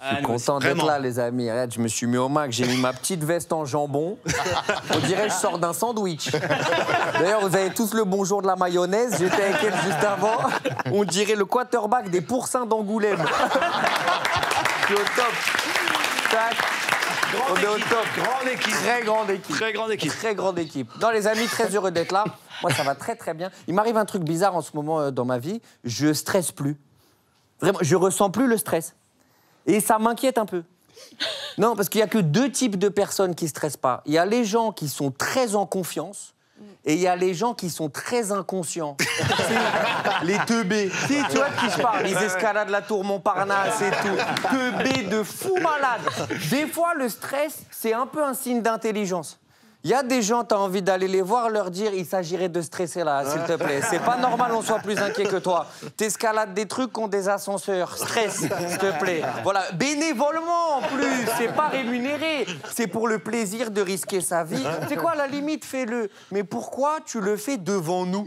Je suis content d'être là, les amis. Je me suis mis au mac, j'ai mis ma petite veste en jambon. On dirait que je sors d'un sandwich. D'ailleurs, vous avez tous le bonjour de la mayonnaise. J'étais avec elle juste avant. On dirait le quarterback des pourcins d'Angoulême. Je suis au top. Tac. On est au top. Grande équipe. Très grande équipe. Très grande équipe. Très grande équipe. Non, les amis, très heureux d'être là. Moi, ça va très, très bien. Il m'arrive un truc bizarre en ce moment dans ma vie. Je stresse plus. Vraiment, je ressens plus le stress. Et ça m'inquiète un peu. Non, parce qu'il n'y a que deux types de personnes qui ne stressent pas. Il y a les gens qui sont très en confiance et il y a les gens qui sont très inconscients. Les teubés. Tu vois de qui je parle. Ils escaladent la tour Montparnasse et tout. Teubés de fou malade. Des fois, le stress, c'est un peu un signe d'intelligence. Il y a des gens, tu as envie d'aller les voir, leur dire il s'agirait de stresser là, s'il te plaît. C'est pas normal, on soit plus inquiet que toi. T'escalades des trucs qui ont des ascenseurs. Stress, s'il te plaît. Voilà, bénévolement en plus, c'est pas rémunéré. C'est pour le plaisir de risquer sa vie. C'est quoi, à la limite, fais-le. Mais pourquoi tu le fais devant nous?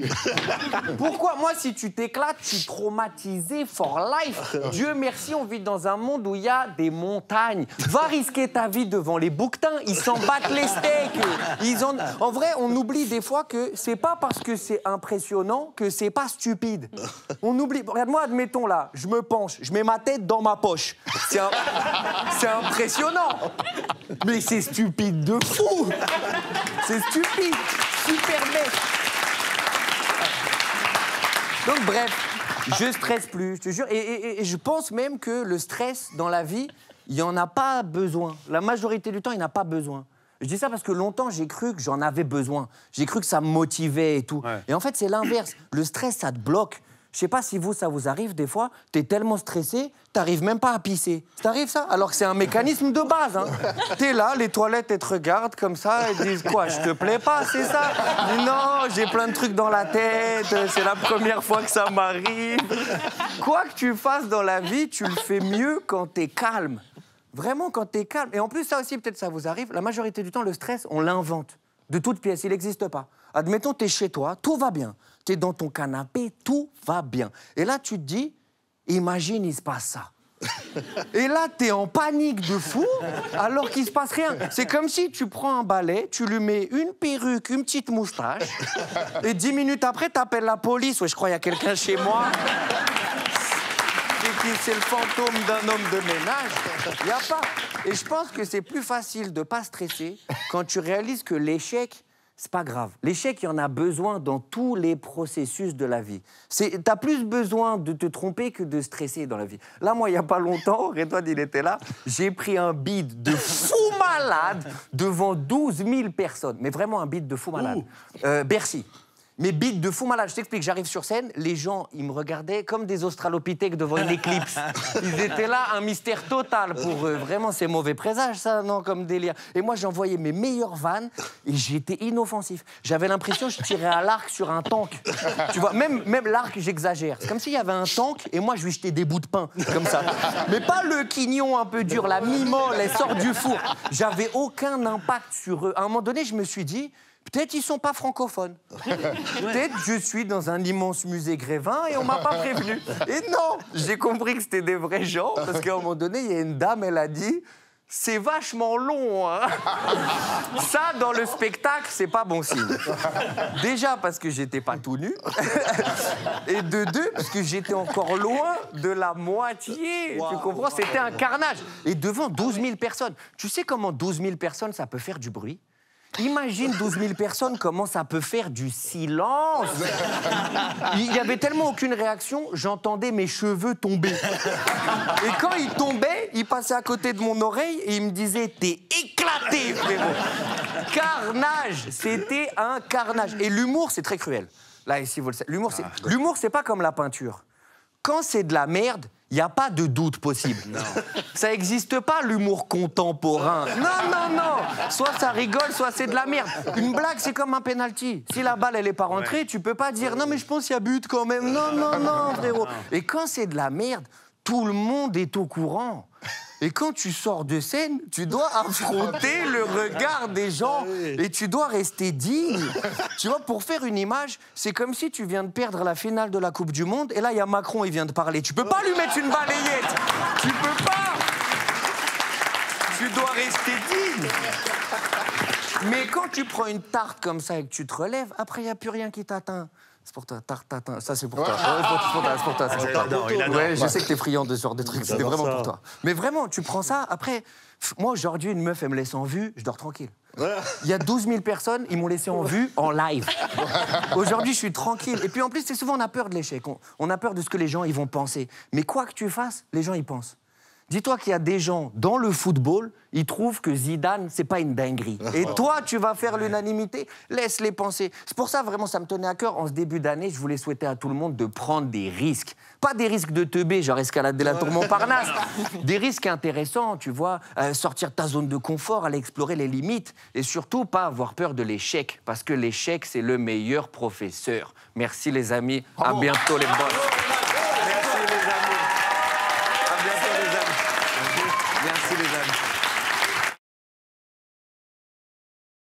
Pourquoi? Moi, si tu t'éclates, tu es traumatisé for life. Dieu merci, on vit dans un monde où il y a des montagnes. Va risquer ta vie devant les bouquetins, ils s'en battent les steaks. En vrai, on oublie des fois que c'est pas parce que c'est impressionnant que c'est pas stupide. On oublie. Regarde-moi, admettons là, je me penche, je mets ma tête dans ma poche. C'est impressionnant. Mais c'est stupide de fou. C'est stupide. Super bête. Donc, bref, je stresse plus, je te jure. Et je pense même que le stress dans la vie, il n'y en a pas besoin. La majorité du temps, il n'y en a pas besoin. Je dis ça parce que longtemps, j'ai cru que j'en avais besoin. J'ai cru que ça me motivait et tout. Ouais. Et en fait, c'est l'inverse. Le stress, ça te bloque. Je sais pas si vous, ça vous arrive des fois. T'es tellement stressé, t'arrives même pas à pisser. T'arrives ça? Alors que c'est un mécanisme de base. Hein. T'es là, les toilettes, elles te regardent comme ça. Elles disent quoi? Je te plais pas, c'est ça? Non, j'ai plein de trucs dans la tête. C'est la première fois que ça m'arrive. Quoi que tu fasses dans la vie, tu le fais mieux quand t'es calme. Vraiment, quand t'es calme. Et en plus, ça aussi, peut-être ça vous arrive, la majorité du temps, le stress, on l'invente. De toutes pièces, il n'existe pas. Admettons, t'es chez toi, tout va bien. T'es dans ton canapé, tout va bien. Et là, tu te dis, imagine, il se passe ça. Et là, t'es en panique de fou, alors qu'il se passe rien. C'est comme si tu prends un balai, tu lui mets une perruque, une petite moustache, et 10 minutes après, t'appelles la police. Ouais, je crois qu'il y a quelqu'un chez moi. C'est le fantôme d'un homme de ménage. Il n'y a pas. Et je pense que c'est plus facile de ne pas stresser quand tu réalises que l'échec, c'est pas grave. L'échec, il y en a besoin dans tous les processus de la vie. Tu as plus besoin de te tromper que de stresser dans la vie. Là, moi, il n'y a pas longtemps, Redouane, il était là, j'ai pris un bide de fou malade devant 12 000 personnes. Mais vraiment un bide de fou malade. Bercy. Mes bites de fou malade, je t'explique, j'arrive sur scène, les gens, ils me regardaient comme des australopithèques devant une éclipse. Ils étaient là, un mystère total pour eux. Vraiment, c'est mauvais présage, ça, non, comme délire. Et moi, j'envoyais mes meilleures vannes et j'étais inoffensif. J'avais l'impression que je tirais à l'arc sur un tank. Tu vois, même l'arc, j'exagère. C'est comme s'il y avait un tank et moi, je lui jetais des bouts de pain, comme ça. Mais pas le quignon un peu dur, la mi-molle, elle sort du four. J'avais aucun impact sur eux. À un moment donné, je me suis dit... peut-être ils sont pas francophones. Peut-être je suis dans un immense musée Grévin et on m'a pas prévenu. Et non, j'ai compris que c'était des vrais gens, parce qu'à un moment donné, il y a une dame, elle a dit... c'est vachement long, hein. Ça, dans le spectacle, c'est pas bon signe. Déjà, parce que j'étais pas tout nu. Et de deux, parce que j'étais encore loin de la moitié. Wow, tu comprends? C'était un carnage. Et devant 12 000 personnes. Tu sais comment 12 000 personnes, ça peut faire du bruit? Imagine 12 000 personnes, comment ça peut faire du silence. Il n'y avait tellement aucune réaction, j'entendais mes cheveux tomber. Et quand ils tombaient, ils passaient à côté de mon oreille et ils me disaient « t'es éclaté, frérot !» Carnage, c'était un carnage. Et l'humour, c'est très cruel. Là, ici, vous le savez. L'humour, c'est pas comme la peinture. Quand c'est de la merde, il n'y a pas de doute possible. Non. Ça n'existe pas, l'humour contemporain. Non, non, non. Soit ça rigole, soit c'est de la merde. Une blague, c'est comme un penalty. Si la balle, elle n'est pas rentrée, ouais, tu peux pas dire « non, mais je pense qu'il y a but quand même ». Non, non, non, frérot. Et quand c'est de la merde, tout le monde est au courant. Et quand tu sors de scène, tu dois affronter le regard des gens et tu dois rester digne. Tu vois, pour faire une image, c'est comme si tu viens de perdre la finale de la Coupe du Monde et là, il y a Macron, il vient de parler. Tu peux pas lui mettre une balayette. Tu peux pas. Tu dois rester digne. Mais quand tu prends une tarte comme ça et que tu te relèves, après, il n'y a plus rien qui t'atteint. C'est pour toi, tarte. Ça, c'est pour toi. C'est pour toi. Je sais que t'es friand de ce genre de trucs. C'était vraiment pour toi. Mais vraiment, tu prends ça. Après, moi, aujourd'hui, une meuf, elle me laisse en vue, je dors tranquille. Il y a 12 000 personnes, ils m'ont laissé en vue en live. Aujourd'hui, je suis tranquille. Et puis, en plus, c'est souvent, on a peur de l'échec. On a peur de ce que les gens, ils vont penser. Mais quoi que tu fasses, les gens, ils pensent. Dis-toi qu'il y a des gens dans le football, ils trouvent que Zidane, c'est pas une dinguerie. Et toi, tu vas faire l'unanimité, laisse-les penser. C'est pour ça, vraiment, ça me tenait à cœur. En ce début d'année, je voulais souhaiter à tout le monde de prendre des risques. Pas des risques de teubé, genre escalader la tour Montparnasse. Des risques intéressants, tu vois. Sortir de ta zone de confort, aller explorer les limites. Et surtout, pas avoir peur de l'échec. Parce que l'échec, c'est le meilleur professeur. Merci, les amis. À bientôt, les boss.